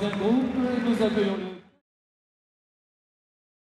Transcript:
deuxième groupe et nous accueillons le